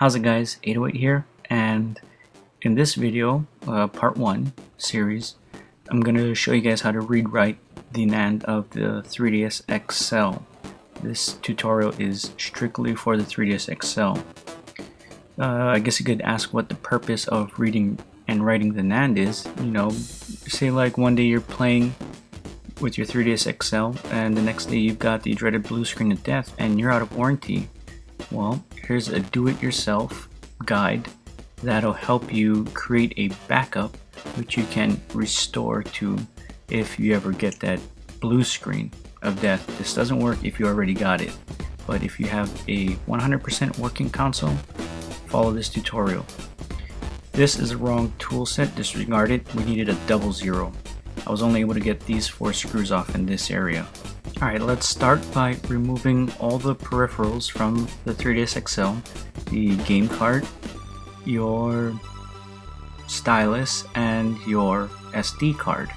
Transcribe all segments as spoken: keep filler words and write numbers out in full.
How's it guys, eight oh eight here, and in this video, uh, part one series, I'm going to show you guys how to read write the NAND of the three D S X L. This tutorial is strictly for the three D S X L. Uh, I guess you could ask what the purpose of reading and writing the NAND is. You know, say like one day you're playing with your three D S X L and the next day you've got the dreaded blue screen of death and you're out of warranty. Well, here's a do-it-yourself guide that'll help you create a backup which you can restore to if you ever get that blue screen of death. This doesn't work if you already got it, but if you have a one hundred percent working console, follow this tutorial. This is the wrong tool set, disregard it. We needed a double zero. I was only able to get these four screws off in this area. Alright, let's start by removing all the peripherals from the three D S X L, the game card, your stylus, and your S D card.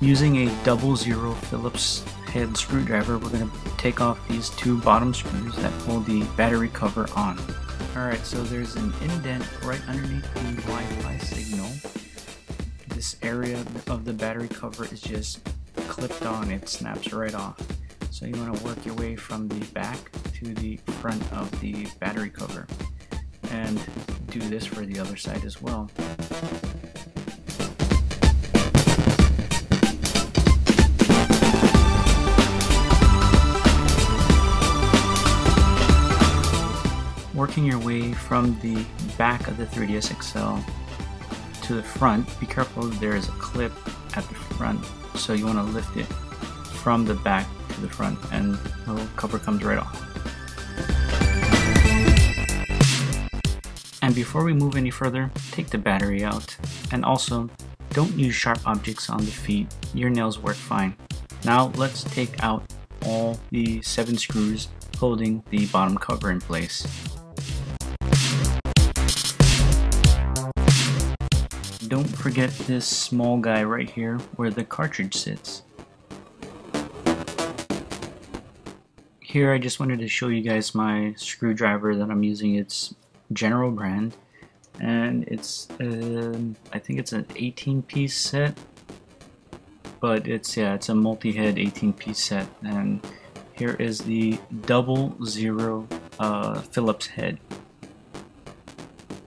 Using a double zero Phillips head screwdriver, we're going to take off these two bottom screws that hold the battery cover on. Alright, so there's an indent right underneath the Wi-Fi signal. This area of the battery cover is just clipped on, it snaps right off. So you want to work your way from the back to the front of the battery cover. And do this for the other side as well. Working your way from the back of the three D S X L to the front, be careful there is a clip at the front, so you want to lift it from the back to the front and the little cover comes right off. And before we move any further, take the battery out, and also don't use sharp objects on the feet, your nails work fine. Now let's take out all the seven screws holding the bottom cover in place. Don't forget this small guy right here where the cartridge sits. Here I just wanted to show you guys my screwdriver that I'm using. It's General brand and it's uh, I think it's an eighteen piece set, but it's yeah it's a multi-head eighteen piece set, and here is the double zero uh, Phillips head.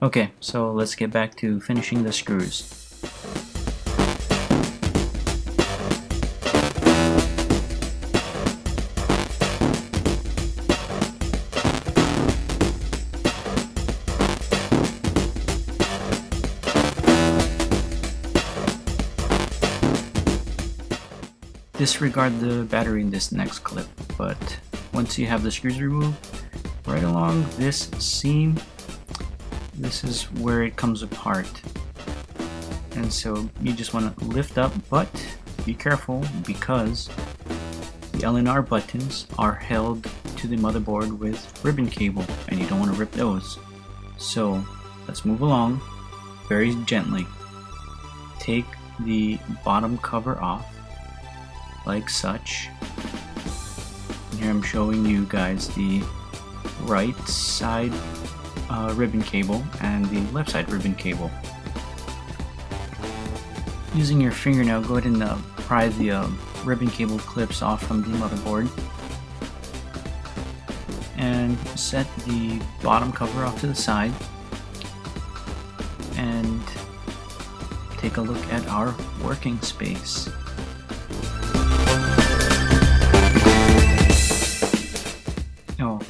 Okay, so let's get back to finishing the screws. Disregard the battery in this next clip, but once you have the screws removed, right along this seam, this is where it comes apart, and so you just want to lift up, but be careful because the L and R buttons are held to the motherboard with ribbon cable and you don't want to rip those. So let's move along very gently. Take the bottom cover off like such. Here I'm showing you guys the right side Uh, ribbon cable and the left side ribbon cable. Using your fingernail, go ahead and uh, pry the uh, ribbon cable clips off from the motherboard and set the bottom cover off to the side and take a look at our working space.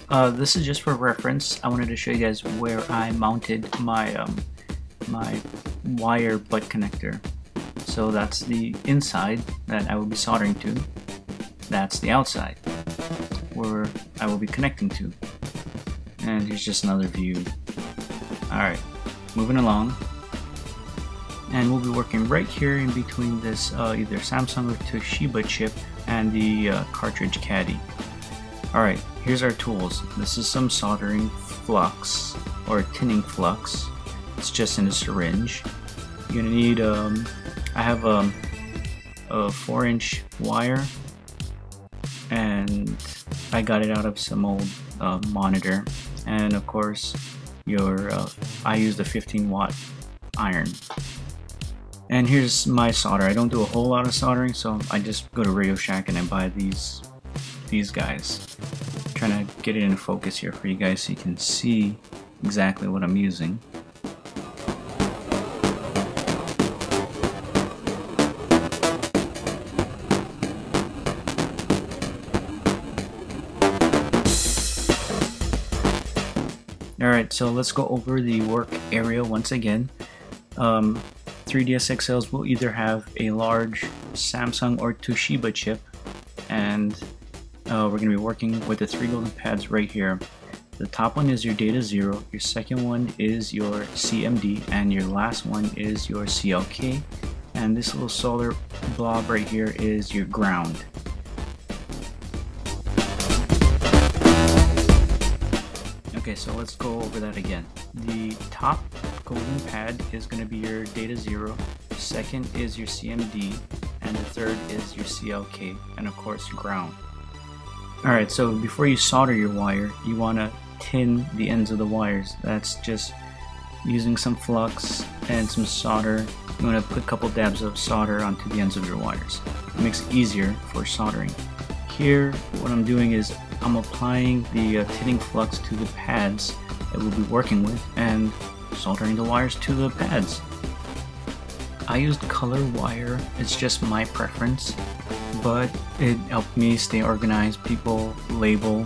Uh, this is just for reference. I wanted to show you guys where I mounted my um, my wire butt connector. So that's the inside that I will be soldering to. That's the outside where I will be connecting to. And here's just another view. Alright, moving along. and we'll be working right here in between this uh, either Samsung or Toshiba chip and the uh, cartridge caddy. Alright, here's our tools. This is some soldering flux, or tinning flux. It's just in a syringe. You're gonna need, um, I have um, a four inch wire, and I got it out of some old uh, monitor, and of course your uh, I used a fifteen watt iron. And here's my solder. I don't do a whole lot of soldering, so I just go to Radio Shack and I buy these these guys. I'm trying to get it into focus here for you guys so you can see exactly what I'm using. Alright, so let's go over the work area once again. Um, three D S X Ls will either have a large Samsung or Toshiba chip, and uh, we're going to be working with the three golden pads right here. The top one is your data zero, your second one is your C M D, and your last one is your C L K, and this little solar blob right here is your ground. Okay, so let's go over that again. The top golden pad is going to be your data zero, second is your C M D, and the third is your C L K, and of course ground. Alright, so before you solder your wire, you want to tin the ends of the wires. That's just using some flux and some solder. You want to put a couple dabs of solder onto the ends of your wires. It makes it easier for soldering. Here, what I'm doing is I'm applying the uh, tinning flux to the pads that we'll be working with and soldering the wires to the pads. I used color wire, it's just my preference, but it helped me stay organized. People label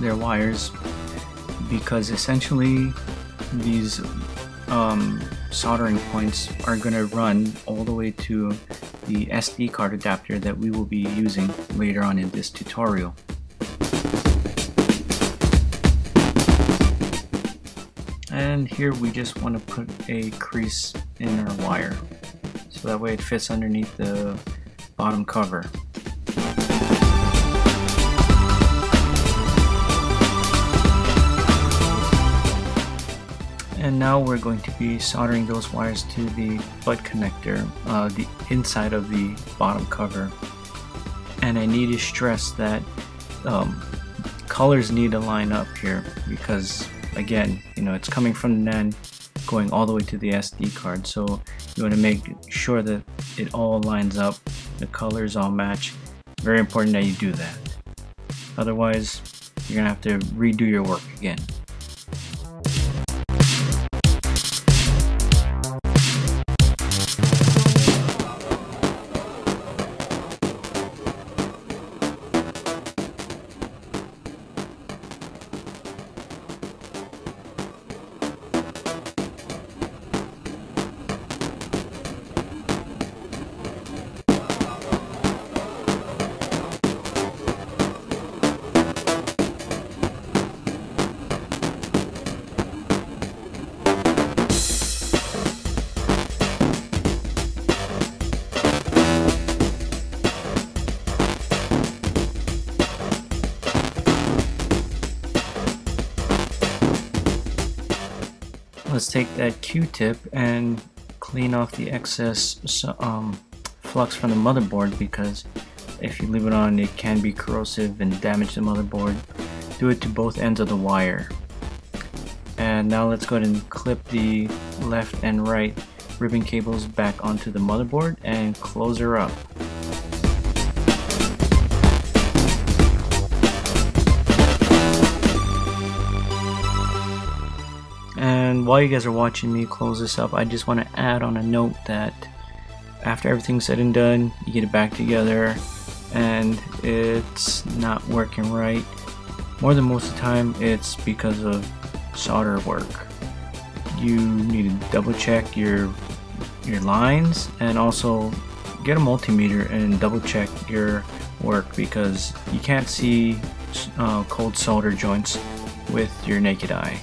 their wires because essentially these um, soldering points are going to run all the way to the S D card adapter that we will be using later on in this tutorial. And here we just want to put a crease in our wire so that way it fits underneath the bottom cover. And now we're going to be soldering those wires to the butt connector, uh, the inside of the bottom cover. And I need to stress that um, colors need to line up here because, again, you know, it's coming from the NAND going all the way to the S D card, so you want to make sure that it all lines up, the colors all match. Very important that you do that. Otherwise, you're gonna have to redo your work again. Let's take that Q-tip and clean off the excess um, flux from the motherboard, because if you leave it on it can be corrosive and damage the motherboard. Do it to both ends of the wire. And now let's go ahead and clip the left and right ribbon cables back onto the motherboard and close her up. And while you guys are watching me close this up, I just want to add on a note that after everything's said and done, you get it back together and it's not working right. More than most of the time, it's because of solder work. You need to double check your your lines, and also get a multimeter and double check your work, because you can't see uh, cold solder joints with your naked eye.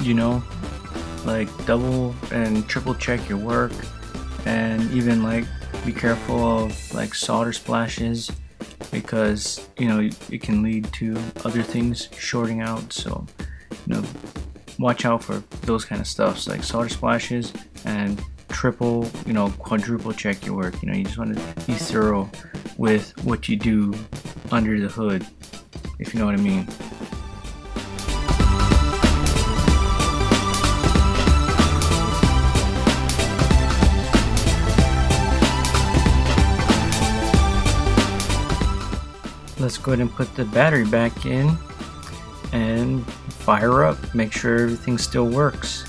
You know, like double and triple check your work, and even like be careful of like solder splashes, because you know it can lead to other things shorting out. So you know, watch out for those kind of stuffs like solder splashes, and triple, you know, quadruple check your work. You know, you just want to be thorough with what you do under the hood, if you know what I mean. Let's go ahead and put the battery back in and fire up, make sure everything still works.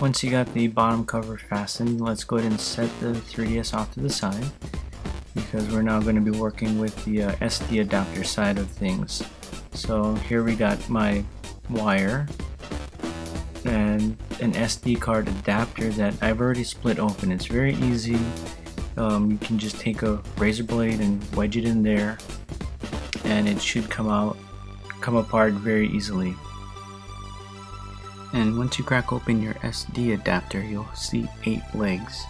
Once you got the bottom cover fastened, let's go ahead and set the three D S off to the side, because we're now going to be working with the uh, S D adapter side of things. So here we got my wire and an S D card adapter that I've already split open. It's very easy. Um, you can just take a razor blade and wedge it in there, and it should come out, come apart very easily. And once you crack open your S D adapter, you'll see eight legs.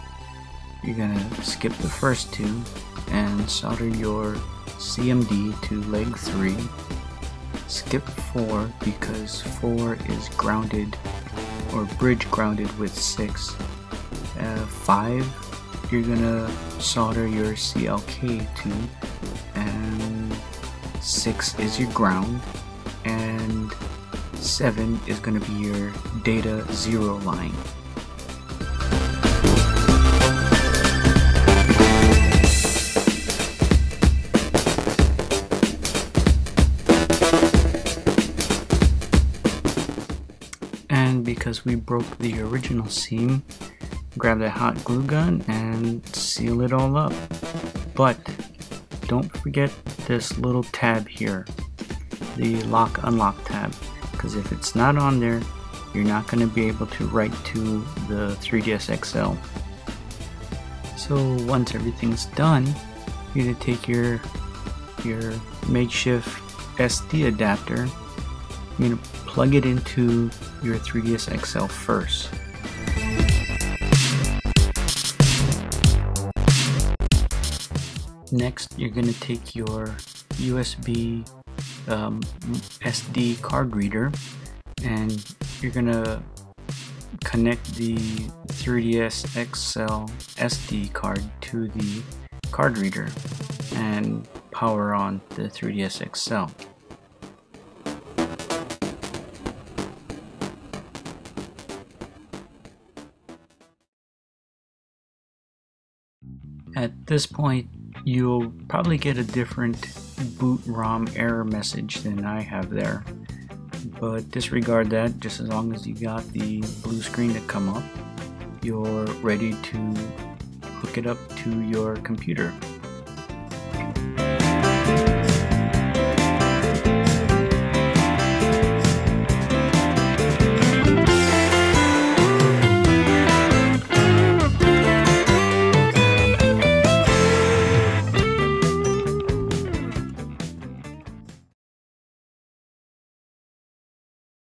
You're gonna skip the first two and solder your C M D to leg three. Skip four, because four is grounded or bridge grounded with six. Uh, five, you're gonna solder your C L K to, and six is your ground, and seven is going to be your data zero line. And because we broke the original seam, grab that hot glue gun and seal it all up. But don't forget this little tab here, the lock unlock tab. Because if it's not on there, you're not going to be able to write to the three D S X L. So once everything's done, you're going to take your your makeshift S D adapter. You're going to plug it into your three D S X L first. Next, you're going to take your U S B Um, S D card reader, and you're gonna connect the three D S X L S D card to the card reader and power on the three D S X L. At this point, you'll probably get a different boot ROM error message than I have there, but disregard that. Just as long as you got the blue screen to come up, you're ready to hook it up to your computer.